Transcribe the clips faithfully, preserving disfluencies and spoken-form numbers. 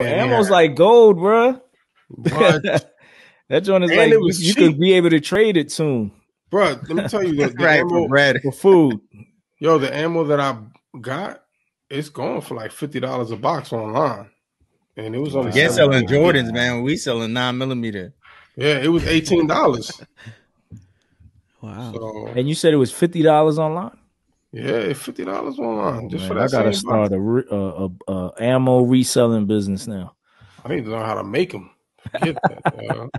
Ammo's like gold, bro. That joint is and like it was you cheap. Could be able to trade it soon, bro. Let me tell you, the right, ammo bread. For food, yo, the ammo that I got, it's going for like fifty dollars a box online, and it was only. They're selling Jordans, man. We selling nine millimeter. Yeah, it was eighteen dollars. Wow. So, and you said it was fifty dollars online. Yeah, fifty dollars online. Oh, just man, for that I gotta same start a, re, uh, a, a ammo reselling business now. I need to know how to make them. Forget that,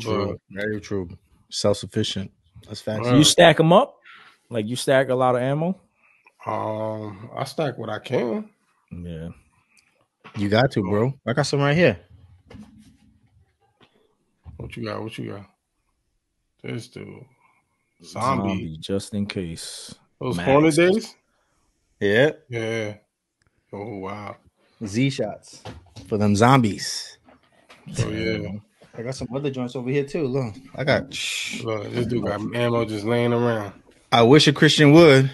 true, but, very true. Self sufficient. That's fact. You stack them up, like you stack a lot of ammo. Um, I stack what I can. Yeah, you got to, bro. I got some right here. What you got? What you got? This dude. Zombie. Zombie, just in case. Those corner days? Yeah. Yeah. Oh, wow. Z shots for them zombies. Oh, yeah. I got some other joints over here, too. Look, I got... Look, this dude got ammo just laying around. I wish a Christian would.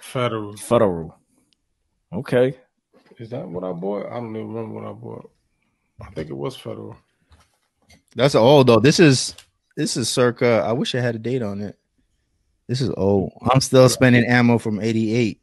Federal. Federal. Okay. Is that what I bought? I don't even remember what I bought. I think it was Federal. That's old, though. This is... This is circa. I wish I had a date on it. This is old. I'm still spending ammo from eighty-eight.